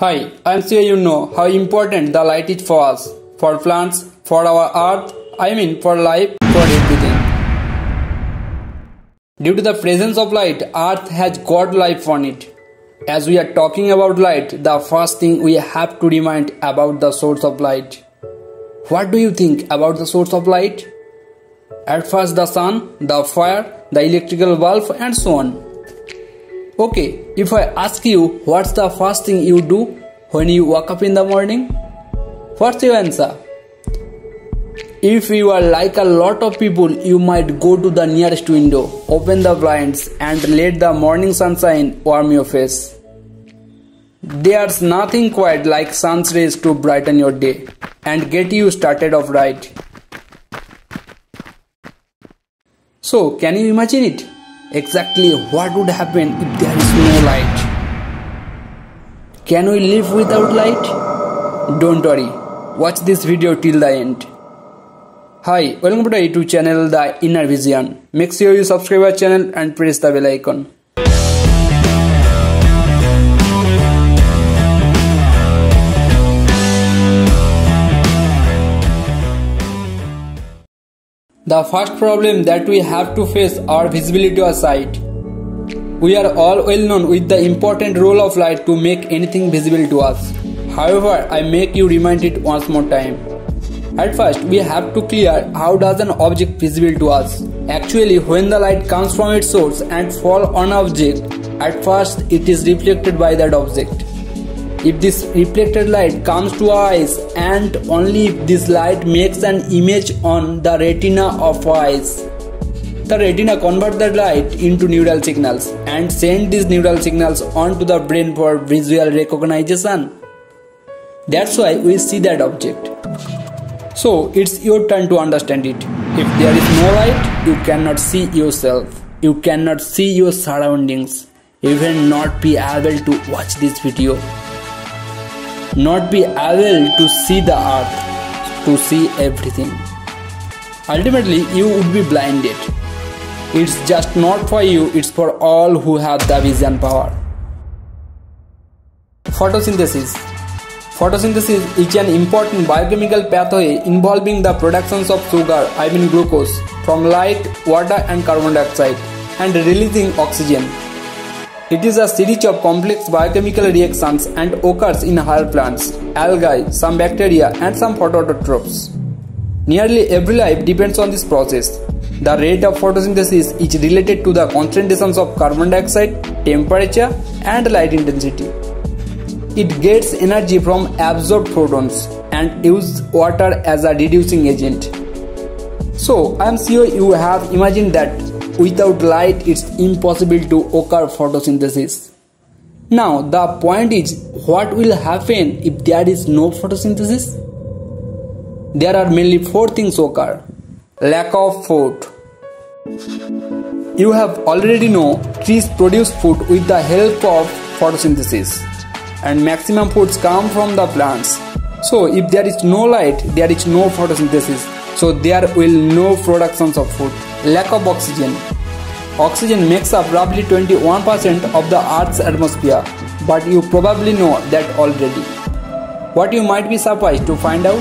Hi, I'm sure you know how important the light is for us, for plants, for our earth, I mean for life, for everything. Due to the presence of light, earth has got life on it. As we are talking about light, the first thing we have to remind about the source of light. What do you think about the source of light? At first the sun, the fire, the electrical bulb and so on. Okay, if I ask you what's the first thing you do when you wake up in the morning? What's your answer? If you are like a lot of people, you might go to the nearest window, open the blinds and let the morning sunshine warm your face. There's nothing quite like sun rays to brighten your day and get you started off right. So, can you imagine it? Exactly what would happen if there is no light? Can we live without light? Don't worry, watch this video till the end. Hi, welcome to the YouTube channel The Inner Vision. Make sure you subscribe our channel and press the bell icon. The first problem that we have to face are visibility or sight. We are all well known with the important role of light to make anything visible to us. However, I make you remind it once more time. At first, we have to clear how does an object visible to us. Actually, when the light comes from its source and falls on an object, at first it is reflected by that object. If this reflected light comes to our eyes and only if this light makes an image on the retina of our eyes. The retina converts that light into neural signals and sends these neural signals onto the brain for visual recognition. That's why we see that object. So, it's your turn to understand it. If there is no light, you cannot see yourself. You cannot see your surroundings. Even not be able to watch this video. Not be able to see the earth. To see everything. Ultimately, you would be blinded. It's just not for you, it's for all who have the vision power. Photosynthesis. Photosynthesis is an important biochemical pathway involving the production of sugar, I mean glucose, from light, water and carbon dioxide, and releasing oxygen. It is a series of complex biochemical reactions and occurs in higher plants, algae, some bacteria and some photoautotrophs. Nearly every life depends on this process. The rate of photosynthesis is related to the concentrations of carbon dioxide, temperature and light intensity. It gets energy from absorbed photons and uses water as a reducing agent. So, I am sure you have imagined that without light it's impossible to occur photosynthesis. Now, the point is, what will happen if there is no photosynthesis? There are mainly four things occur. Lack of food. You have already know trees produce food with the help of photosynthesis. And maximum foods come from the plants. So if there is no light, there is no photosynthesis. So there will no productions of food. Lack of oxygen. Oxygen makes up roughly 21% of the Earth's atmosphere. But you probably know that already. What you might be surprised to find out,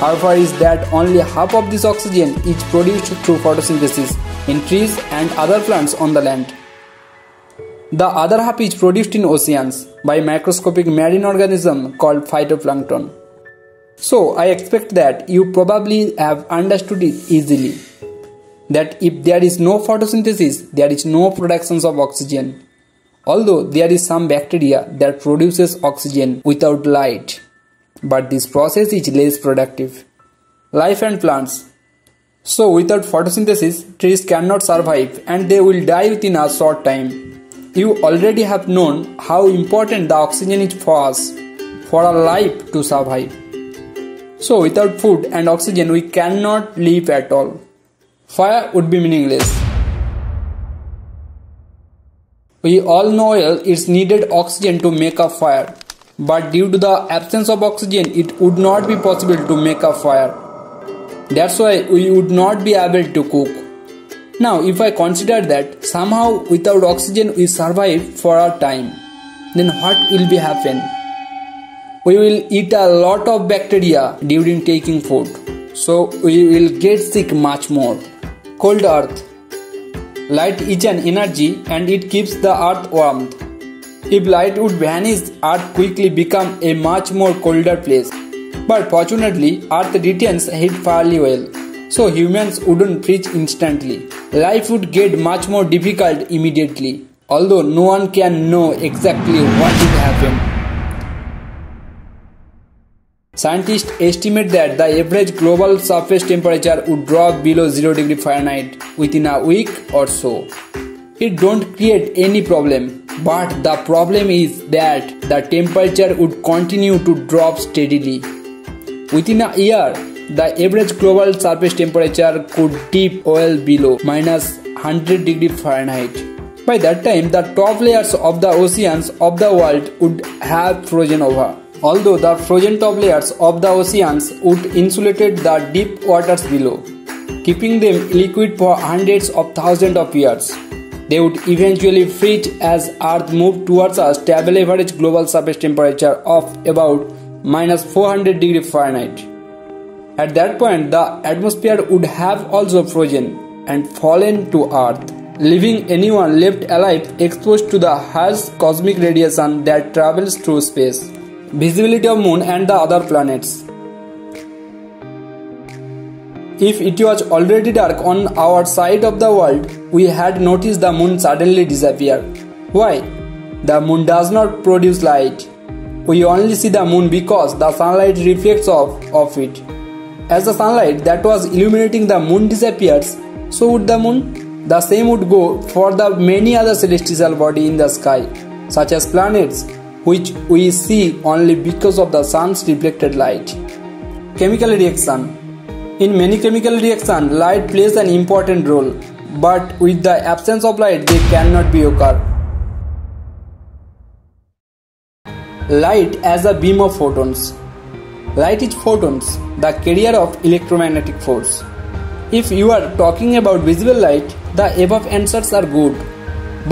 however, is that only half of this oxygen is produced through photosynthesis in trees and other plants on the land. The other half is produced in oceans by microscopic marine organism called phytoplankton. So, I expect that you probably have understood it easily. That if there is no photosynthesis, there is no production of oxygen. Although there is some bacteria that produces oxygen without light. But this process is less productive. Life and plants. So, without photosynthesis, trees cannot survive and they will die within a short time. You already have known how important the oxygen is for us, for our life to survive. So without food and oxygen we cannot live at all. Fire would be meaningless. We all know oil is needed oxygen to make a fire. But due to the absence of oxygen it would not be possible to make a fire. That's why we would not be able to cook. Now, if I consider that somehow without oxygen we survive for our time, then what will be happen? we will eat a lot of bacteria during taking food, so we will get sick much more. Cold earth. Light is an energy and it keeps the earth warm. If light would vanish, earth quickly become a much more colder place. But fortunately, earth retains heat fairly well, so humans wouldn't freeze instantly. Life would get much more difficult immediately, although no one can know exactly what will happen. Scientists estimate that the average global surface temperature would drop below 0 degree Fahrenheit within a week or so. It don't create any problem, but the problem is that the temperature would continue to drop steadily. Within a year, the average global surface temperature could dip well below -100 degree Fahrenheit. By that time, the top layers of the oceans of the world would have frozen over. Although the frozen top layers of the oceans would insulate the deep waters below, keeping them liquid for hundreds of thousands of years. They would eventually freeze as Earth moved towards a stable average global surface temperature of about -400 degrees Fahrenheit. At that point, the atmosphere would have also frozen and fallen to Earth, leaving anyone left alive exposed to the harsh cosmic radiation that travels through space. Visibility of Moon and the other planets. If it was already dark on our side of the world, we had noticed the Moon suddenly disappear. Why? The Moon does not produce light. We only see the Moon because the sunlight reflects off it. As the sunlight that was illuminating the Moon disappears, so would the Moon. The same would go for the many other celestial bodies in the sky, such as planets, which we see only because of the sun's reflected light. Chemical reaction. In many chemical reactions, light plays an important role, but with the absence of light, they cannot occur. Light as a beam of photons. Light is photons, the carrier of electromagnetic force. If you are talking about visible light, the above answers are good.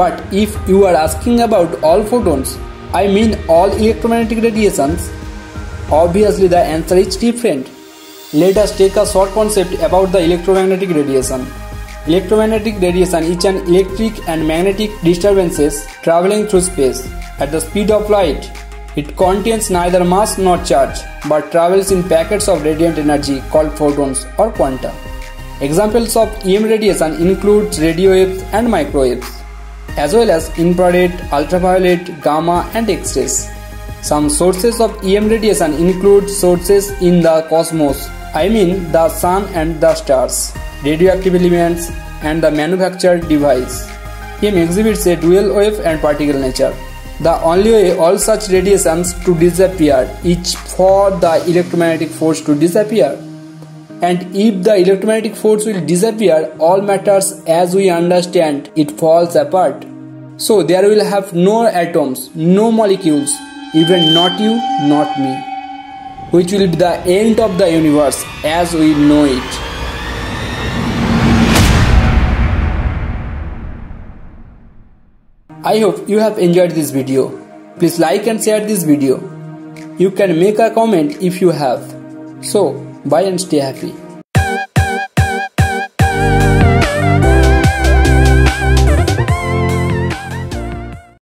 But if you are asking about all photons, I mean all electromagnetic radiations, obviously the answer is different. Let us take a short concept about the electromagnetic radiation. Electromagnetic radiation is an electric and magnetic disturbances traveling through space at the speed of light. It contains neither mass nor charge, but travels in packets of radiant energy called photons or quanta. Examples of EM radiation include radio waves and microwaves, as well as infrared, ultraviolet, gamma and X-rays. Some sources of EM radiation include sources in the cosmos, I mean the sun and the stars, radioactive elements and the manufactured device. EM exhibits a dual wave and particle nature. The only way all such radiations to disappear is for the electromagnetic force to disappear. And if the electromagnetic force will disappear, all matters as we understand it falls apart. So there will have no atoms, no molecules, even not you, not me, which will be the end of the universe as we know it. I hope you have enjoyed this video. Please like and share this video. You can make a comment if you have. So, bye and stay happy.